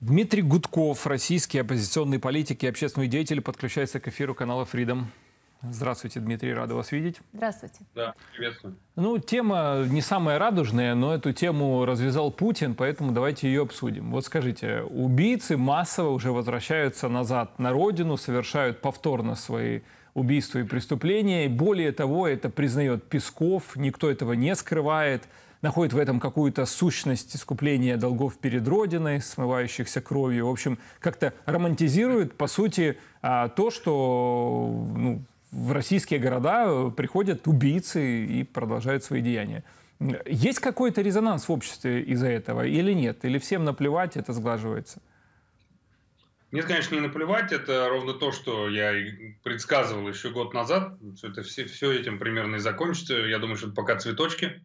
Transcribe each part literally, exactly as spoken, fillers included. Дмитрий Гудков, российский оппозиционный политик и общественный деятель, подключается к эфиру канала Freedom. Здравствуйте, Дмитрий, рада вас видеть. Здравствуйте. Да, приветствую. Ну, тема не самая радужная, но эту тему развязал Путин, поэтому давайте ее обсудим. Вот скажите, убийцы массово уже возвращаются назад на родину, совершают повторно свои убийства и преступления. И более того, это признает Песков, никто этого не скрывает. Находит в этом какую-то сущность искупления долгов перед Родиной, смывающихся кровью. В общем, как-то романтизирует, по сути, то, что ну, в российские города приходят убийцы и продолжают свои деяния. Есть какой-то резонанс в обществе из-за этого или нет? Или всем наплевать, это сглаживается? Нет, конечно, не наплевать. Это ровно то, что я предсказывал еще год назад. Все, это, все, все этим примерно и закончится. Я думаю, что это пока цветочки.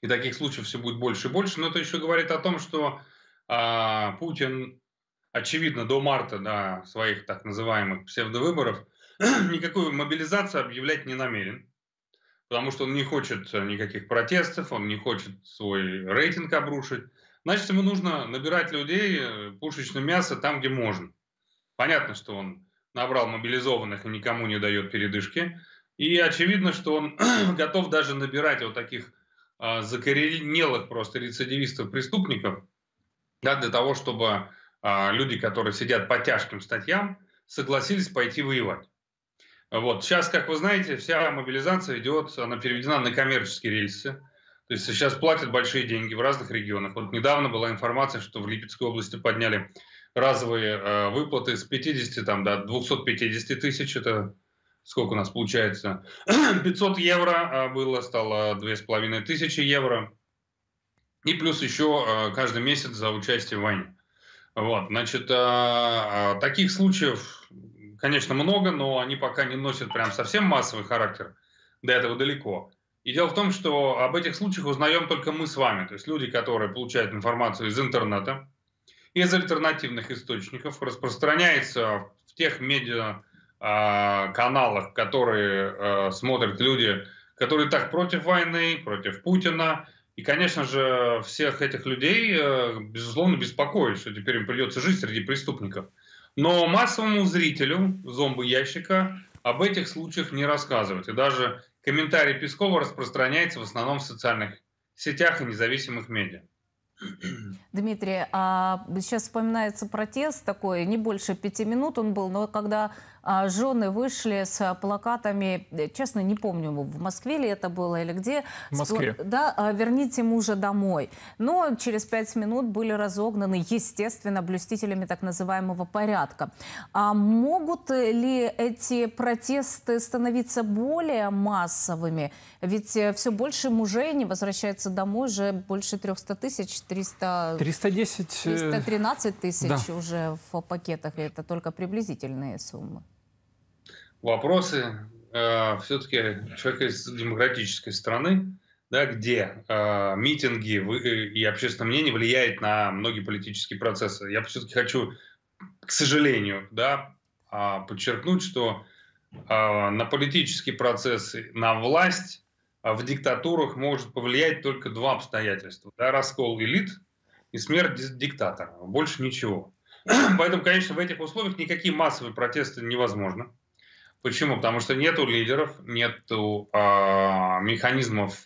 И таких случаев все будет больше и больше. Но это еще говорит о том, что а, Путин, очевидно, до марта, до своих так называемых псевдовыборов, никакую мобилизацию объявлять не намерен. Потому что он не хочет никаких протестов, он не хочет свой рейтинг обрушить. Значит, ему нужно набирать людей, пушечное мясо там, где можно. Понятно, что он набрал мобилизованных и никому не дает передышки. И очевидно, что он готов даже набирать вот таких закоренелых просто рецидивистов-преступников, да, для того, чтобы а, люди, которые сидят по тяжким статьям, согласились пойти воевать. Вот. Сейчас, как вы знаете, вся мобилизация идет, она переведена на коммерческие рельсы. То есть сейчас платят большие деньги в разных регионах. Вот недавно была информация, что в Липецкой области подняли разовые э, выплаты с пятидесяти там, до двухсот пятидесяти тысяч. Это сколько у нас получается? пятьсот евро было, стало две с половиной тысячи евро. И плюс еще каждый месяц за участие в войне. Вот, значит, таких случаев, конечно, много, но они пока не носят прям совсем массовый характер. До этого далеко. И дело в том, что об этих случаях узнаем только мы с вами. То есть люди, которые получают информацию из интернета, из альтернативных источников, распространяется в тех медиа, каналах, которые э, смотрят люди, которые так против войны, против Путина. И, конечно же, всех этих людей, э, безусловно, беспокоит, что теперь им придется жить среди преступников. Но массовому зрителю зомбоящика об этих случаях не рассказывают. И даже комментарий Пескова распространяется в основном в социальных сетях и независимых медиа. Дмитрий, а сейчас вспоминается протест такой, не больше пяти минут он был, но когда жены вышли с плакатами, честно, не помню, в Москве ли это было или где. В Москве. Да, верните мужа домой. Но через пять минут были разогнаны, естественно, блюстителями так называемого порядка. А могут ли эти протесты становиться более массовыми? Ведь все больше мужей не возвращается домой, уже больше трёхсот тысяч, триста, триста десять, триста тринадцать тысяч, да, уже в пакетах, и это только приблизительные суммы. Вопросы э, все-таки человека из демократической страны, да, где э, митинги и общественное мнение влияет на многие политические процессы. Я все-таки хочу, к сожалению, да, подчеркнуть, что э, на политические процессы, на власть в диктатурах может повлиять только два обстоятельства. Да, раскол элит и смерть диктатора. Больше ничего. Поэтому, конечно, в этих условиях никакие массовые протесты невозможны. Почему? Потому что нету лидеров, нету э, механизмов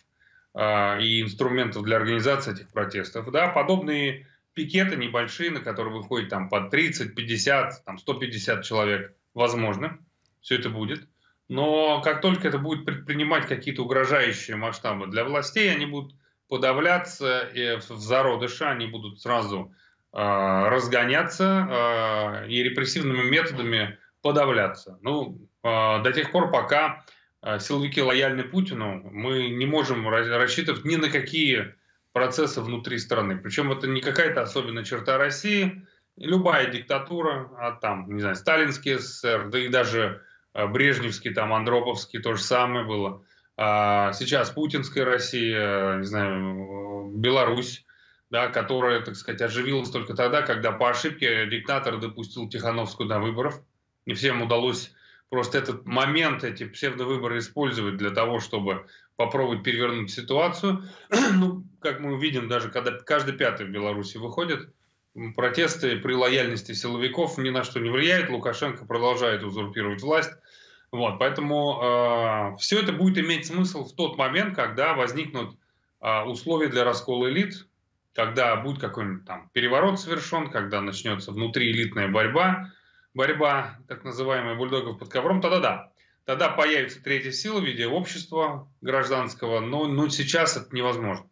э, и инструментов для организации этих протестов. Да, подобные пикеты небольшие, на которые выходит там по тридцать, пятьдесят, там сто пятьдесят человек, возможно, все это будет. Но как только это будет предпринимать какие-то угрожающие масштабы для властей, они будут подавляться в зародыше, они будут сразу э, разгоняться э, и репрессивными методами подавляться. Ну, до тех пор, пока силовики лояльны Путину, мы не можем рассчитывать ни на какие процессы внутри страны. Причем это не какая-то особенная черта России. Любая диктатура, а там, не знаю, сталинский СССР, да и даже брежневский, там, андроповский, то же самое было. А сейчас путинская Россия, не знаю, Беларусь, да, которая, так сказать, оживилась только тогда, когда по ошибке диктатор допустил Тихановскую до выборов. Не всем удалось просто этот момент, эти псевдовыборы использовать для того, чтобы попробовать перевернуть ситуацию. Ну, как мы увидим, даже когда каждый пятый в Беларуси выходит, протесты при лояльности силовиков ни на что не влияют. Лукашенко продолжает узурпировать власть. Вот, поэтому э, все это будет иметь смысл в тот момент, когда возникнут э, условия для раскола элит, когда будет какой-нибудь там переворот совершен, когда начнется внутриэлитная борьба, борьба так называемая бульдогов под ковром, тогда да. Тогда появится третья сила в виде общества гражданского, но, но сейчас это невозможно.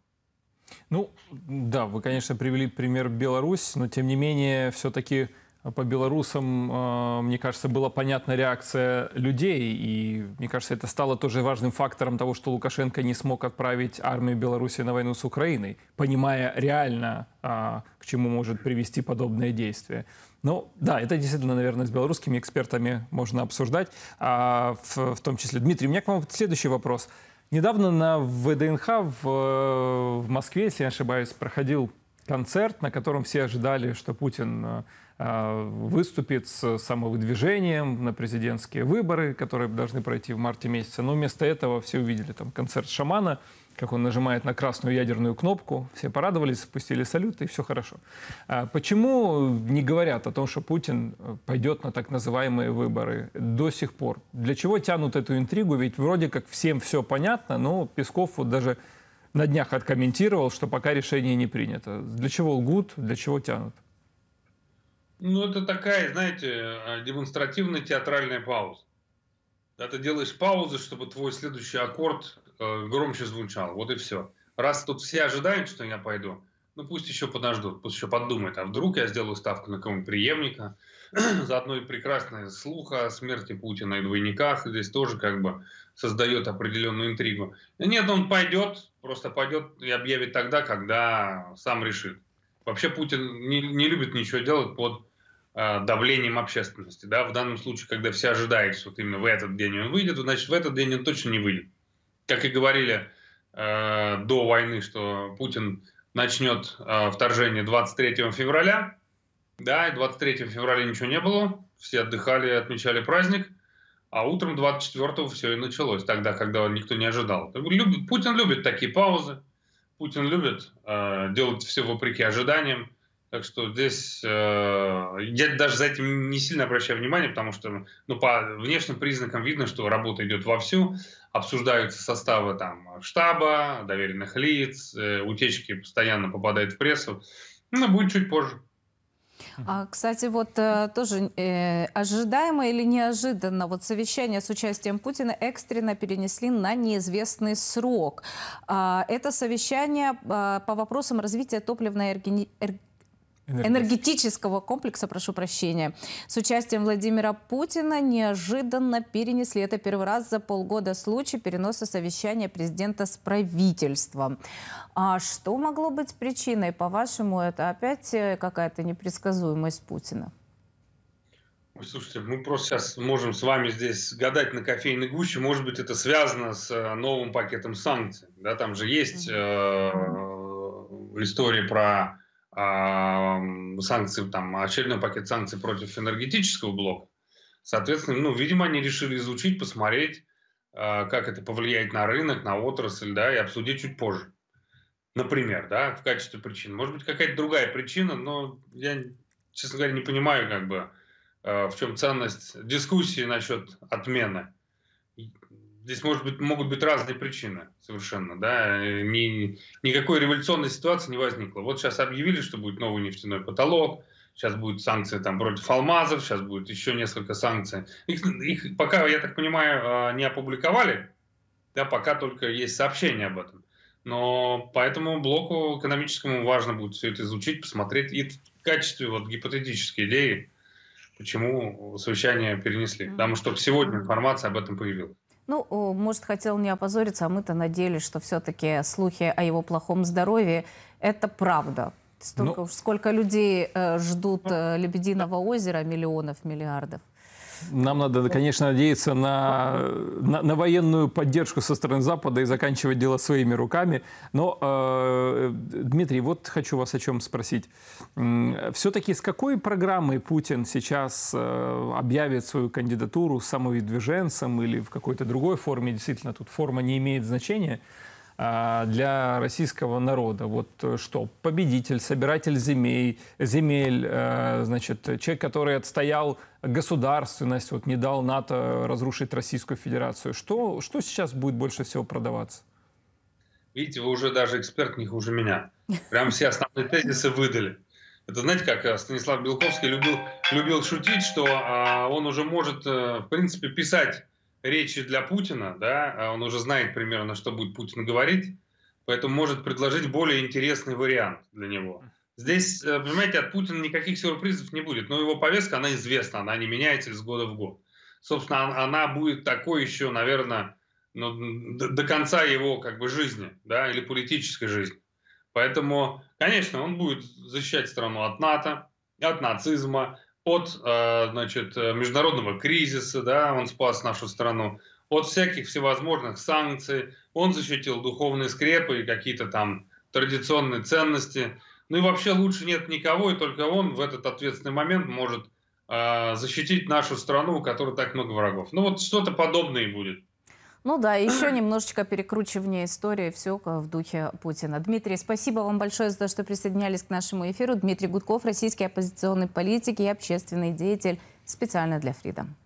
Ну, да, вы, конечно, привели пример Беларусь, но, тем не менее, все-таки по белорусам, мне кажется, была понятна реакция людей. И, мне кажется, это стало тоже важным фактором того, что Лукашенко не смог отправить армию Беларуси на войну с Украиной, понимая реально, к чему может привести подобное действие. Ну, да, это действительно, наверное, с белорусскими экспертами можно обсуждать, в том числе. Дмитрий, у меня к вам следующий вопрос. Недавно на ВДНХ в, в Москве, если я не ошибаюсь, проходил концерт, на котором все ожидали, что Путин э, выступит с самовыдвижением на президентские выборы, которые должны пройти в марте месяце. Но вместо этого все увидели там концерт шамана, как он нажимает на красную ядерную кнопку. Все порадовались, спустили салют, и все хорошо. А почему не говорят о том, что Путин пойдет на так называемые выборы до сих пор? Для чего тянут эту интригу? Ведь вроде как всем все понятно, но Песков вот даже на днях откомментировал, что пока решение не принято. Для чего лгут, для чего тянут? Ну, это такая, знаете, демонстративная театральная пауза. Да, ты делаешь паузу, чтобы твой следующий аккорд громче звучал. Вот и все. Раз тут все ожидают, что я пойду, ну пусть еще подождут, пусть еще подумают. А вдруг я сделаю ставку на кого-нибудь преемника? Заодно и прекрасное слух о смерти Путина и двойниках здесь тоже как бы создает определенную интригу. Нет, он пойдет, просто пойдет и объявит тогда, когда сам решит. Вообще Путин не, не любит ничего делать под э, давлением общественности. Да? В данном случае, когда все ожидают, что вот именно в этот день он выйдет, значит в этот день он точно не выйдет. Как и говорили э, до войны, что Путин начнет э, вторжение двадцать третьего февраля. Да, и двадцать третьего февраля ничего не было. Все отдыхали, отмечали праздник. А утром двадцать четвёртого все и началось, тогда, когда никто не ожидал. Путин любит такие паузы. Путин любит э, делать все вопреки ожиданиям. Так что здесь э, я даже за этим не сильно обращаю внимание, потому что ну, по внешним признакам видно, что работа идет вовсю. Обсуждаются составы там, штаба, доверенных лиц, э, утечки постоянно попадают в прессу. Ну, будет чуть позже. А, кстати, вот тоже э, ожидаемо или неожиданно, вот совещание с участием Путина экстренно перенесли на неизвестный срок. А, это совещание а, по вопросам развития топливной энергетического комплекса, прошу прощения, с участием Владимира Путина неожиданно перенесли. Это первый раз за полгода случай переноса совещания президента с правительством. А что могло быть причиной, по-вашему, это опять какая-то непредсказуемость Путина? Слушайте, мы просто сейчас можем с вами здесь гадать на кофейной гуще. Может быть, это связано с новым пакетом санкций. Да, там же есть э, история про санкции, там, очередной пакет санкций против энергетического блока. Соответственно, ну, видимо, они решили изучить, посмотреть, как это повлияет на рынок, на отрасль, да, и обсудить чуть позже. Например, да, в качестве причин. Может быть, какая-то другая причина, но я, честно говоря, не понимаю, как бы, в чем ценность дискуссии насчет отмены. Здесь, может быть, могут быть разные причины совершенно, да, Ни, никакой революционной ситуации не возникло. Вот сейчас объявили, что будет новый нефтяной потолок, сейчас будут санкции там против алмазов, сейчас будет еще несколько санкций. Их, их пока, я так понимаю, не опубликовали, да, пока только есть сообщение об этом. Но поэтому блоку экономическому важно будет все это изучить, посмотреть и в качестве вот гипотетической идеи, почему совещание перенесли. Потому что сегодня информация об этом появилась. Ну, может, хотел не опозориться, а мы-то надеялись, что все-таки слухи о его плохом здоровье – это правда. Столько, ну, сколько людей э, ждут э, Лебединого озера, миллионов, миллиардов. Нам надо, конечно, надеяться на, на, на военную поддержку со стороны Запада и заканчивать дело своими руками. Но, э, Дмитрий, вот хочу вас о чем спросить. Все-таки с какой программой Путин сейчас э, объявит свою кандидатуру самовыдвиженцем или в какой-то другой форме? Действительно, тут форма не имеет значения. для российского народа. Вот что? Победитель, собиратель земель, земель значит, человек, который отстоял государственность, вот не дал НАТО разрушить Российскую Федерацию. Что, что сейчас будет больше всего продаваться? Видите, вы уже даже эксперт не хуже меня. Прям все основные тезисы выдали. Это знаете, как Станислав Белковский любил, любил шутить, что а, он уже может, а, в принципе, писать речи для Путина, да, он уже знает примерно, что будет Путин говорить, поэтому может предложить более интересный вариант для него. Здесь, понимаете, от Путина никаких сюрпризов не будет, но его повестка, она известна, она не меняется из года в год. Собственно, она будет такой еще, наверное, ну, до конца его как бы жизни, да, или политической жизни. Поэтому, конечно, он будет защищать страну от НАТО, от нацизма, от значит, международного кризиса, да, он спас нашу страну, от всяких всевозможных санкций, он защитил духовные скрепы и какие-то там традиционные ценности. Ну и вообще лучше нет никого, и только он в этот ответственный момент может э, защитить нашу страну, у которой так много врагов. Ну вот что-то подобное и будет. Ну да, еще немножечко перекручивание истории, все в духе Путина. Дмитрий, спасибо вам большое за то, что присоединялись к нашему эфиру. Дмитрий Гудков, российский оппозиционный политик и общественный деятель, специально для Freedom.